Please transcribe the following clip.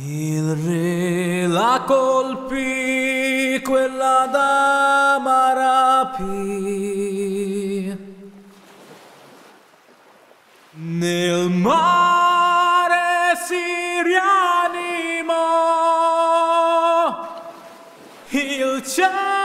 Il re la colpì, quella dama rapì. Nel mare si rianimò il cielo.